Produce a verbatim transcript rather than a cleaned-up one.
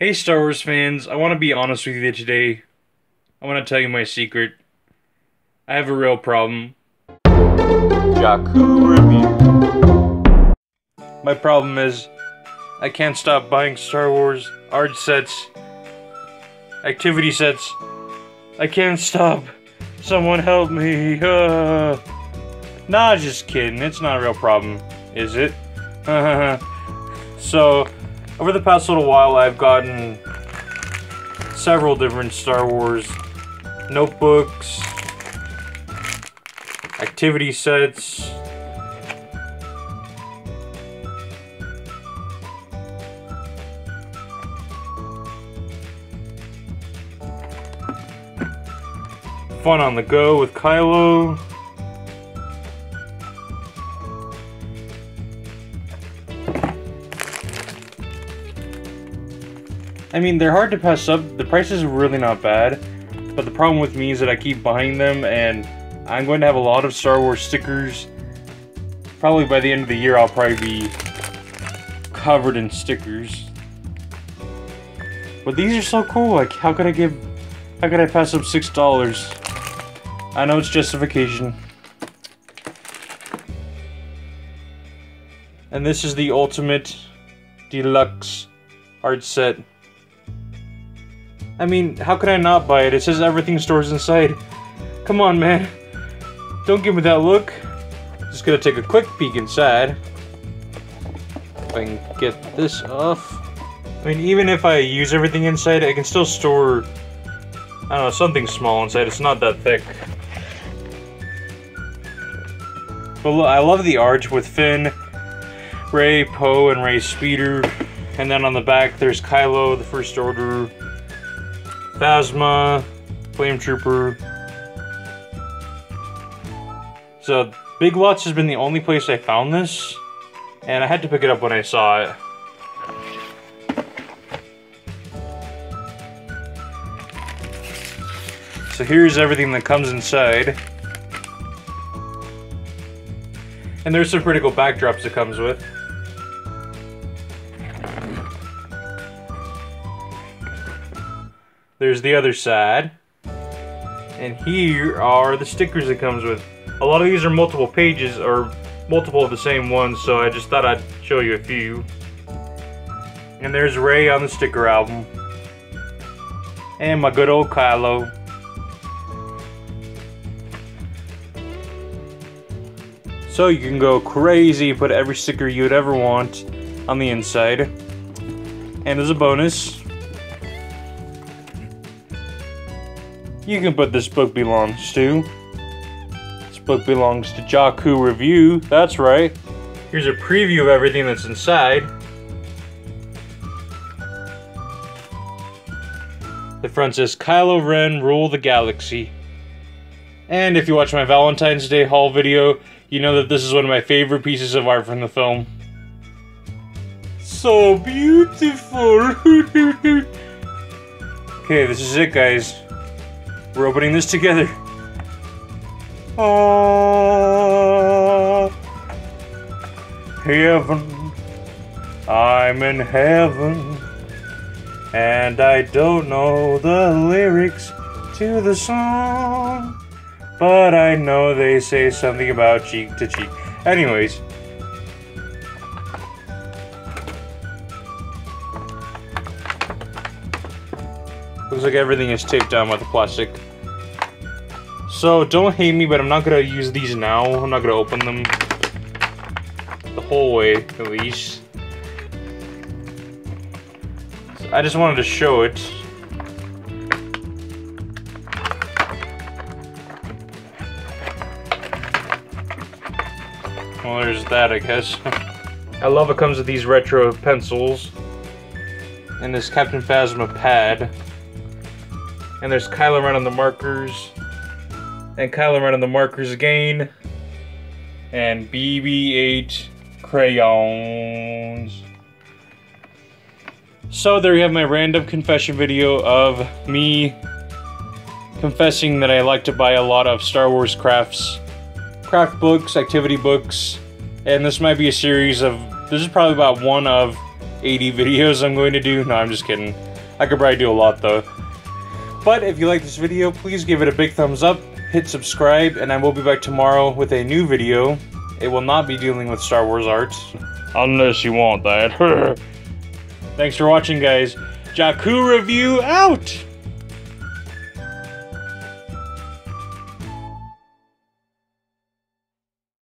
Hey Star Wars fans, I want to be honest with you today. I want to tell you my secret. I have a real problem. Jakku Review. My problem is, I can't stop buying Star Wars art sets, activity sets. I can't stop. Someone help me. Uh. Nah, just kidding. It's not a real problem, is it? So, over the past little while, I've gotten several different Star Wars notebooks, activity sets, fun on the go with Kylo. I mean, they're hard to pass up, the price is really not bad, but the problem with me is that I keep buying them, and I'm going to have a lot of Star Wars stickers. Probably by the end of the year I'll probably be covered in stickers. But these are so cool, like how could I give, how could I pass up six dollars? I know it's justification. And this is the ultimate deluxe art set. I mean, how could I not buy it? It says everything stores inside. Come on, man. Don't give me that look. Just gonna take a quick peek inside. If I can get this off. I mean, even if I use everything inside, I can still store, I don't know, something small inside. It's not that thick. But look, I love the arch with Finn, Rey, Poe, and Rey's speeder. And then on the back, there's Kylo, the First Order, Phasma, Flame Trooper. So, Big Lots has been the only place I found this, and I had to pick it up when I saw it. So here's everything that comes inside. And there's some pretty cool backdrops it comes with. There's the other side, and here are the stickers it comes with. A lot of these are multiple pages, or multiple of the same ones, so I just thought I'd show you a few. And there's Rey on the sticker album. And my good old Kylo. So you can go crazy, put every sticker you'd ever want on the inside. And as a bonus, you can put this book belongs to. This book belongs to Jakku Review, that's right. Here's a preview of everything that's inside. The front says, Kylo Ren, rule the galaxy. And if you watch my Valentine's Day haul video, you know that this is one of my favorite pieces of art from the film. So beautiful! Okay, this is it, guys. We're opening this together. Ah, heaven. I'm in heaven. And I don't know the lyrics to the song. But I know they say something about cheek to cheek. Anyways. Looks like everything is taped down with the plastic. So, don't hate me, but I'm not going to use these now. I'm not going to open them the whole way, at least. So I just wanted to show it. Well, there's that, I guess. I love it comes with these retro pencils. And this Captain Phasma pad. And there's Kylo Ren on the markers. And Kylo Ren on the markers again, and B B eight crayons. So there you have my random confession video of me confessing that I like to buy a lot of Star Wars crafts, craft books, activity books, and this might be a series of, this is probably about one of eighty videos I'm going to do. No, I'm just kidding. I could probably do a lot though. But if you like this video, please give it a big thumbs up, hit subscribe, and I will be back tomorrow with a new video. It will not be dealing with Star Wars arts. Unless you want that. Thanks for watching, guys. Jakku Review out!